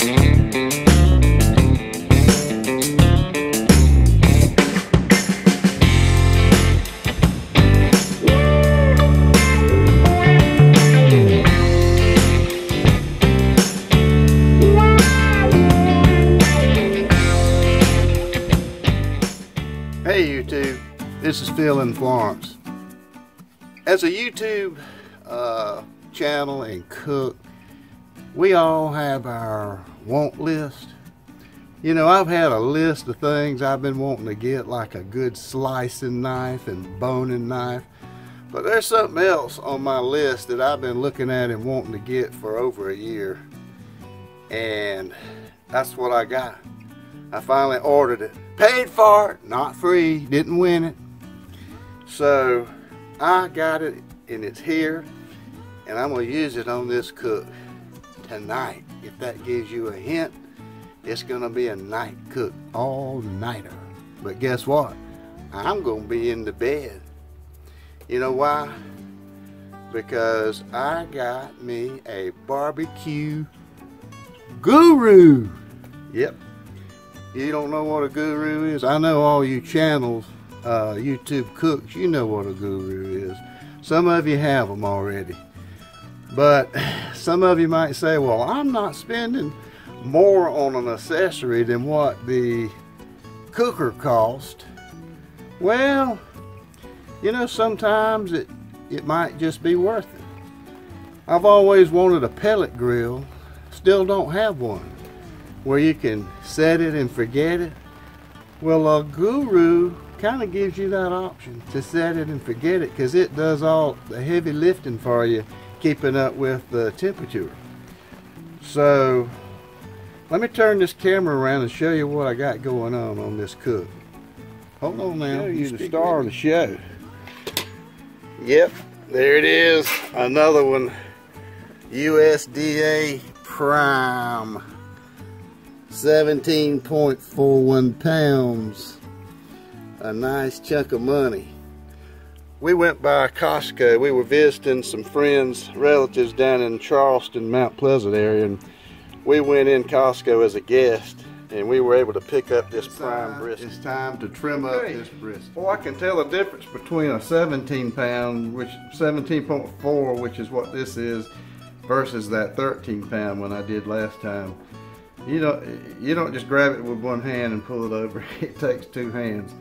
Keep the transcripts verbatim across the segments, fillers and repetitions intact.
Hey YouTube, this is Phil in Florence. As a YouTube uh, channel and cook, we all have our want list. You know, I've had a list of things I've been wanting to get, like a good slicing knife and boning knife. But there's something else on my list that I've been looking at and wanting to get for over a year. And that's what I got. I finally ordered it. Paid for it, not free, didn't win it. So I got it and it's here, and I'm gonna use it on this cook tonight. If that gives you a hint, it's gonna be a night cook, all-nighter. But guess what? I'm gonna be in the bed. You know why? Because I got me a Barbecue Guru. Yep. You don't know what a guru is? I know all you channels, uh, YouTube cooks, you know what a guru is. Some of you have them already. But some of you might say, well, I'm not spending more on an accessory than what the cooker cost. Well, you know, sometimes it, it might just be worth it. I've always wanted a pellet grill, still don't have one, where you can set it and forget it. Well, a Guru kind of gives you that option to set it and forget it, because it does all the heavy lifting for you, keeping up with the temperature. So let me turn this camera around and show you what I got going on on this cook. Hold on now, you're the star of the show. Yep, there it is, another one. U S D A prime, seventeen point four one pounds, a nice chunk of money. We went by Costco. We were visiting some friends, relatives down in Charleston, Mount Pleasant area, and we went in Costco as a guest, and we were able to pick up this prime brisket. It's time to trim up this brisket. Well, I can tell the difference between a seventeen pound, which seventeen point four, which is what this is, versus that thirteen pound one I did last time. You don't, you don't just grab it with one hand and pull it over. It takes two hands.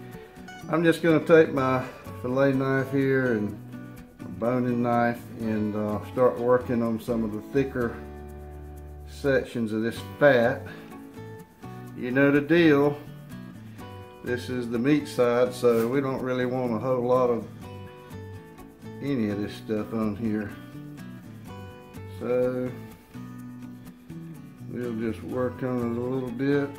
I'm just going to take my fillet knife here and my boning knife and uh, start working on some of the thicker sections of this fat. You know the deal. This is the meat side, so we don't really want a whole lot of any of this stuff on here. So we'll just work on it a little bit.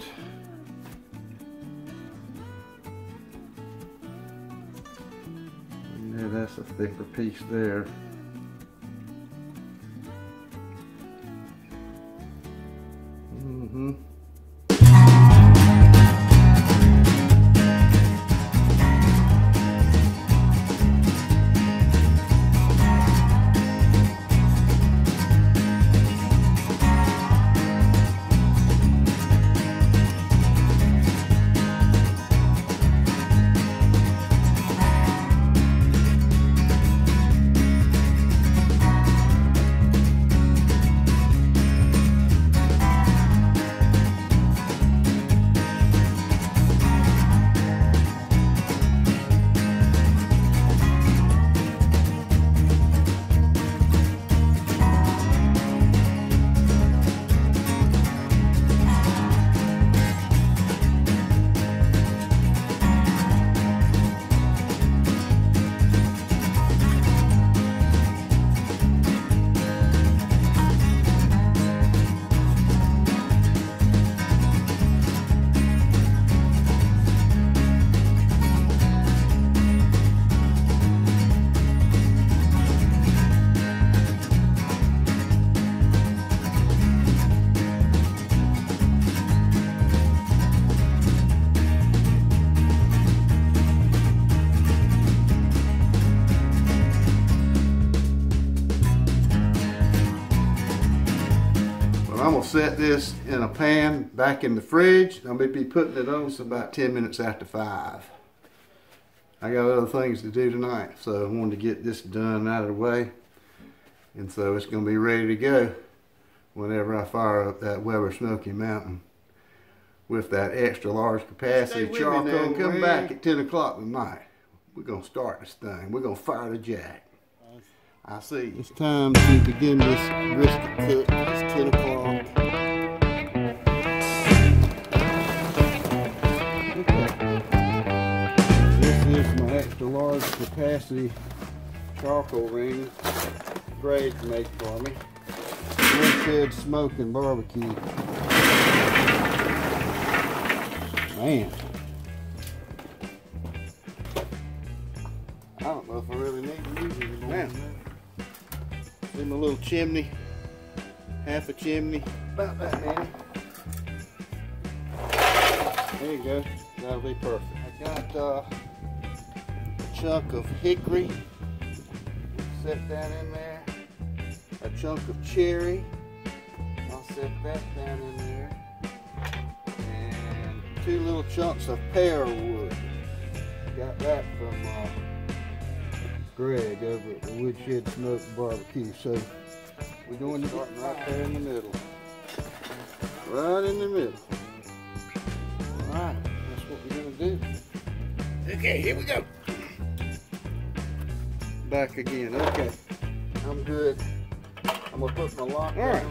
Yeah, that's a thicker piece there. Mm-hmm. set this in a pan back in the fridge. I'll be putting it on about ten minutes after five. I got other things to do tonight, so I wanted to get this done out of the way. And so it's going to be ready to go whenever I fire up that Weber Smoky Mountain with that extra large capacity charcoal. Come back at ten o'clock tonight. We're going to start this thing. We're going to fire the jack. I see. It's time to begin this brisket cook. It's ten o'clock. Okay. This is my extra large capacity charcoal ring grade made for me. Woodshed Smoke and B B Q. Man. I don't know if I really need to use it anymore. See my little chimney, half a chimney, about that many. There you go, that'll be perfect. I got uh, a chunk of hickory, set that in there. A chunk of cherry, I'll set that down in there. And two little chunks of pear wood. Got that from uh, Greg over at the Woodshed Smoke Barbecue. So we're going to start right there in the middle. Right in the middle. Alright, that's what we're going to do. Okay, here we go. Back again. Okay, I'm good. I'm going to put my lock on. Right.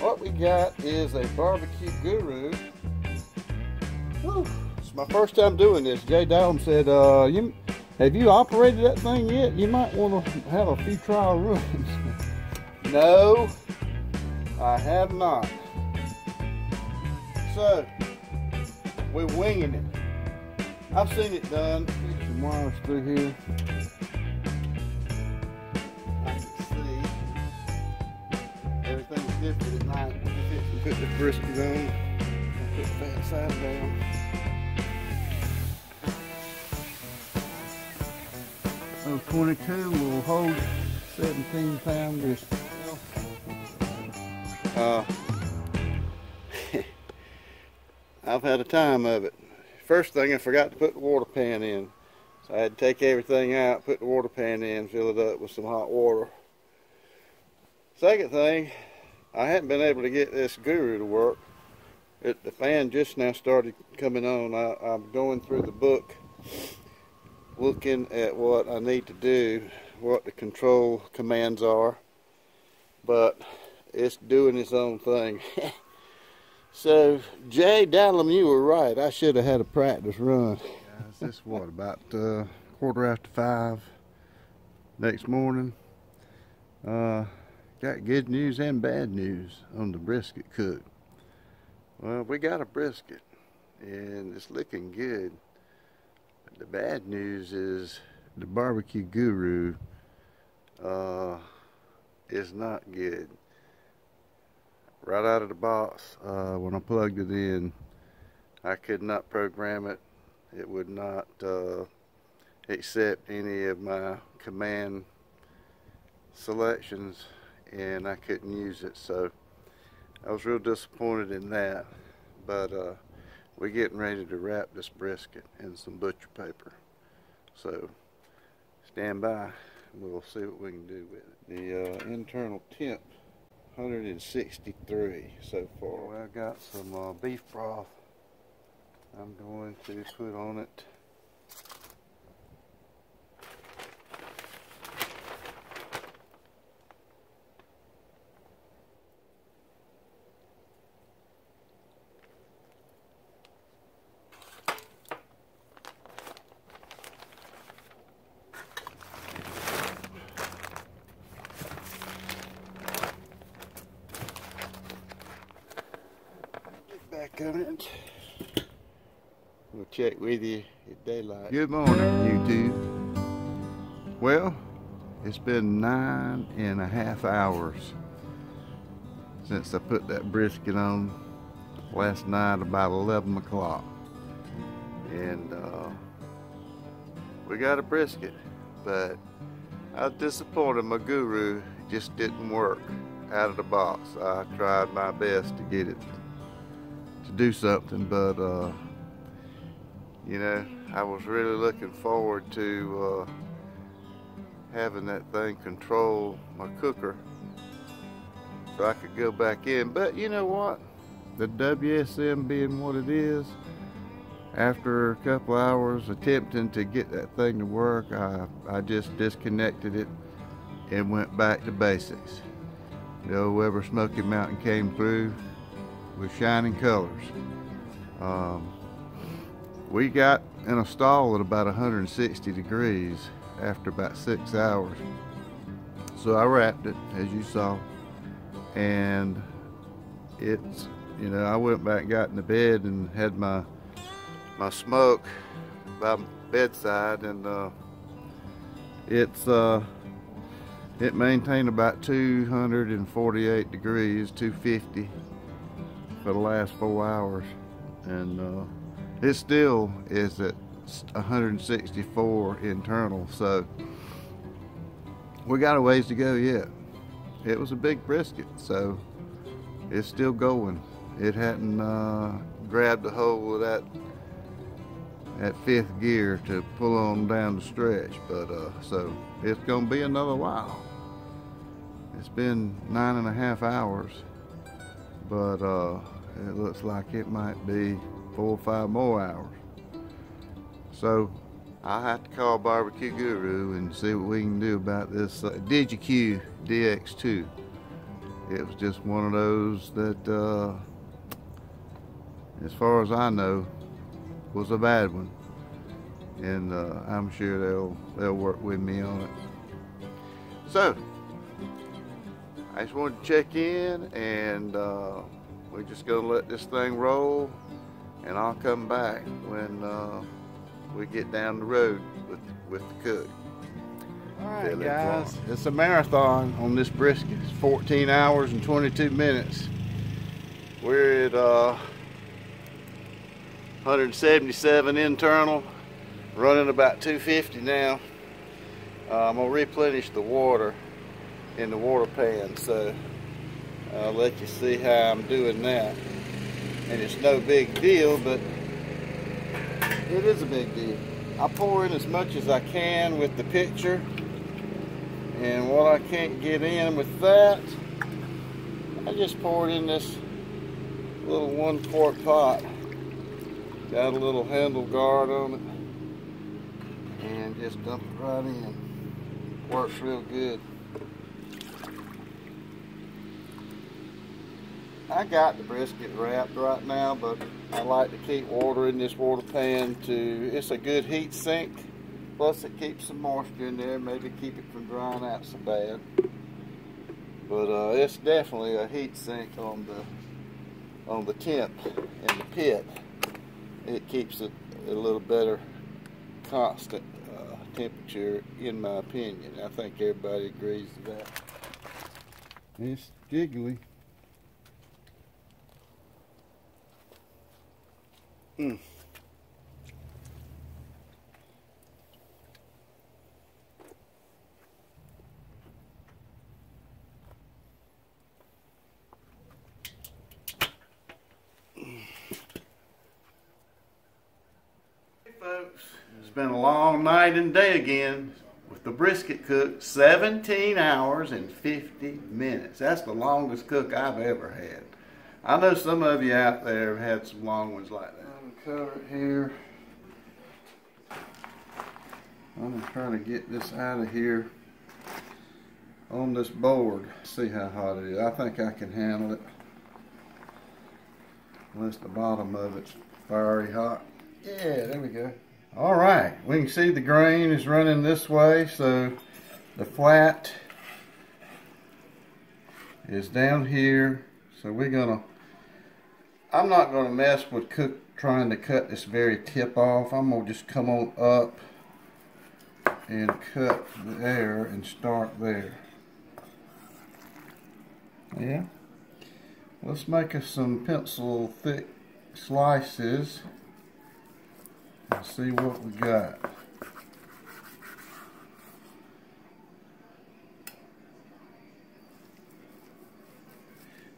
What we got is a Barbecue Guru. Whew. It's my first time doing this. Jay Dowden said, uh, you. Have you operated that thing yet? You might want to have a few trial runs. No, I have not. So, we're winging it. I've seen it done. Get some wires through here. I can see everything's different at night. Put the brisket on. Put the fat side down. twenty-two will hold seventeen pound brisket. Uh, I've had a time of it. First thing, I forgot to put the water pan in. So I had to take everything out, put the water pan in, fill it up with some hot water. Second thing, I hadn't been able to get this Guru to work. It, the fan just now started coming on. I, I'm going through the book, looking at what I need to do, what the control commands are, but it's doing its own thing. So, Jay Dallum, you were right. I should have had a practice run. Guys, it's what, about uh, quarter after five next morning. Uh, got good news and bad news on the brisket cook. Well, we got a brisket, and it's looking good. The bad news is the Barbecue Guru uh, is not good. Right out of the box, uh, when I plugged it in, I could not program it. It would not uh, accept any of my command selections, and I couldn't use it. So I was real disappointed in that, but uh, we're getting ready to wrap this brisket in some butcher paper. So stand by and we'll see what we can do with it. The uh, internal temp, one hundred sixty-three so far. Well, I've got some uh, beef broth I'm going to put on it. It. We'll check with you at daylight. Good morning, YouTube. Well, it's been nine and a half hours since I put that brisket on last night about eleven o'clock. And uh, we got a brisket, but I was disappointed my Guru just didn't work. out of the box. I tried my best to get it to do something, but uh, you know, I was really looking forward to uh, having that thing control my cooker so I could go back in. But you know what, the W S M being what it is, after a couple hours attempting to get that thing to work, I, I just disconnected it and went back to basics. The old Weber Smokey Mountain came through with shining colors. Um, we got in a stall at about one hundred sixty degrees after about six hours. So I wrapped it, as you saw, and it's, you know, I went back and got in the bed and had my my smoke by my bedside, and uh, it's uh, it maintained about two hundred forty-eight degrees, two fifty for the last four hours, and uh, it still is at one hundred sixty-four internal, so we got a ways to go yet. It was a big brisket, so it's still going. It hadn't uh, grabbed a hold of that at fifth gear to pull on down the stretch, but uh, so it's gonna be another while. It's been nine and a half hours, but uh, it looks like it might be four or five more hours. So I'll have to call Barbecue Guru and see what we can do about this uh, Digi-Q D X two. It was just one of those that, uh, as far as I know, was a bad one, and uh, I'm sure they'll they'll work with me on it. So I just wanted to check in, and uh, we're just gonna let this thing roll, and I'll come back when uh, we get down the road with with the cook. All right, guys, it's a marathon on this brisket. It's fourteen hours and twenty-two minutes. We're at uh, one hundred seventy-seven internal, running about two fifty now. Uh, I'm gonna replenish the water in the water pan, so I'll let you see how I'm doing that. And it's no big deal, but it is a big deal. I pour in as much as I can with the pitcher, and what I can't get in with that, I just pour it in this little one quart pot. Got a little handle guard on it, and just dump it right in. Works real good. I got the brisket wrapped right now, but I like to keep water in this water pan to, it's a good heat sink, plus it keeps some moisture in there, maybe keep it from drying out so bad. But uh, it's definitely a heat sink on the, on the temp in the pit. It keeps it a little better constant uh, temperature, in my opinion. I think everybody agrees to that. It's giggly. Mm. It's been a long night and day again with the brisket cooked. seventeen hours and fifty minutes. That's the longest cook I've ever had. I know some of you out there have had some long ones like that. I'm gonna cover it here. I'm gonna try to get this out of here on this board. See how hot it is. I think I can handle it. Unless the bottom of it's fiery hot. Yeah, there we go. All right, we can see the grain is running this way, so the flat is down here. So we're gonna, I'm not gonna mess with cook trying to cut this very tip off. I'm gonna just come on up and cut there and start there. Yeah, let's make us some pencil thick slices. Let's see what we got.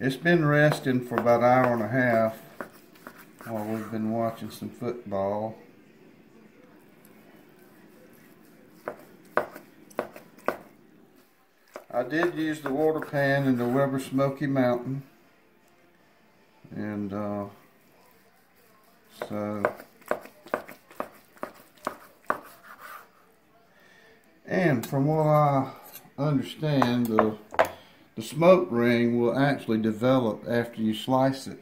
It's been resting for about an hour and a half while we've been watching some football. I did use the water pan in the Weber Smokey Mountain, and uh, so and from what I understand, the the smoke ring will actually develop after you slice it.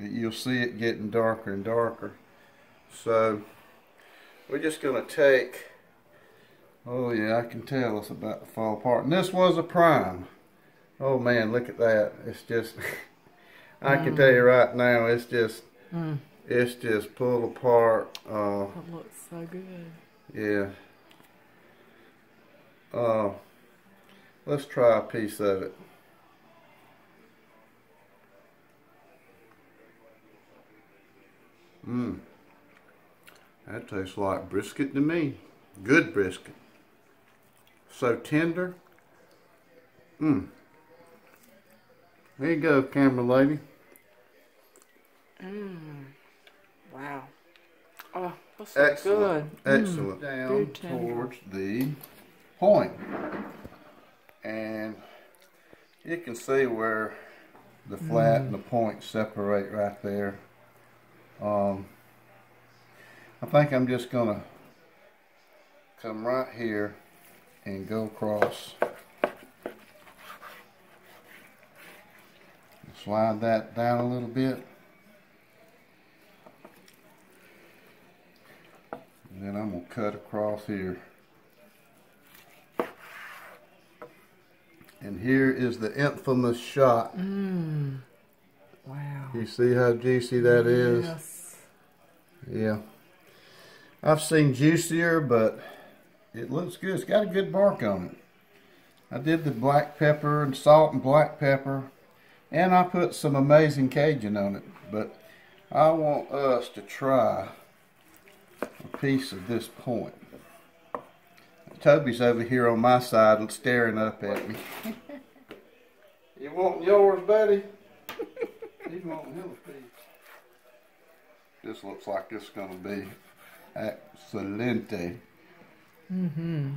You'll see it getting darker and darker. So we're just going to take. Oh yeah, I can tell it's about to fall apart. And this was a prime. Oh man, look at that. It's just, I mm. can tell you right now, it's just, mm. it's just pulled apart. Uh, that looks so good. Yeah. Uh, let's try a piece of it. Mmm. That tastes like brisket to me. Good brisket. So tender. Mmm. There you go, camera lady. Mmm. Wow. Oh, that's excellent. Good. Excellent. Mm. Down Very towards the point. And you can see where the flat mm. and the point separate right there. Um, I think I'm just going to come right here and go across. Slide that down a little bit. And then I'm going to cut across here. And here is the infamous shot. Mm. Wow. You see how juicy that is? Yes. Yeah. I've seen juicier, but it looks good. It's got a good bark on it. I did the black pepper and salt and black pepper. And I put some amazing Cajun on it. But I want us to try a piece of this point. Toby's over here on my side staring up at me. You want yours, buddy? You want him a piece. This looks like it's going to be excelente. Mm-hmm.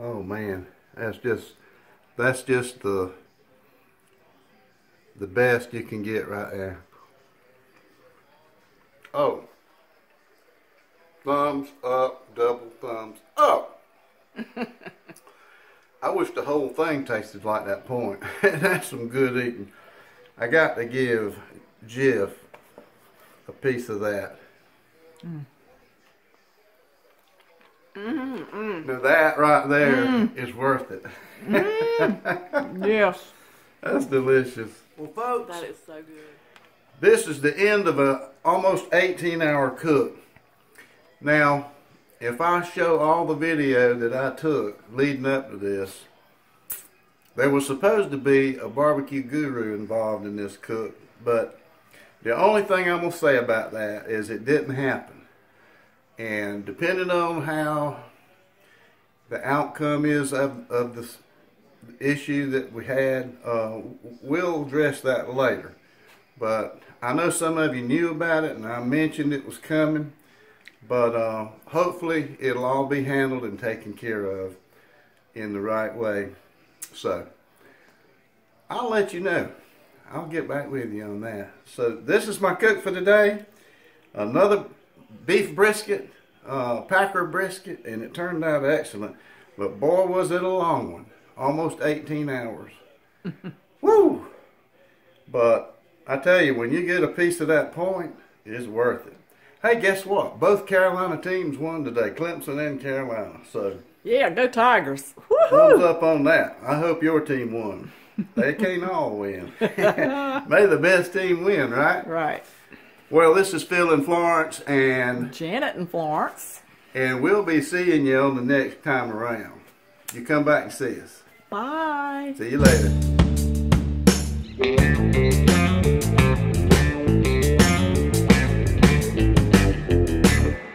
Oh man, that's just that's just the the best you can get right there. Oh, thumbs up, double thumbs up. I wish the whole thing tasted like that point. That's some good eating. I got to give Jeff a piece of that. Mm. Mm, mm. Now that right there mm. is worth it. Mm. Yes. That's delicious. Well folks, that is so good. This is the end of a almost eighteen hour cook. Now, if I show all the video that I took leading up to this, there was supposed to be a barbecue guru involved in this cook, but the only thing I'm going to say about that is it didn't happen. And depending on how the outcome is of, of this issue that we had, uh, we'll address that later. But I know some of you knew about it, and I mentioned it was coming. But uh, hopefully it'll all be handled and taken care of in the right way. So I'll let you know. I'll get back with you on that. So this is my cook for today. Another beef brisket, uh, packer brisket, and it turned out excellent. But boy, was it a long one. Almost eighteen hours. Woo! But I tell you, when you get a piece of that point, it's worth it. Hey, guess what? Both Carolina teams won today, Clemson and Carolina. So yeah, go Tigers. Thumbs up on that. I hope your team won. They can't all win. May the best team win, right? Right. Well, this is Phil and Florence and Janet and Florence. And we'll be seeing you on the next time around. You come back and see us. Bye. See you later.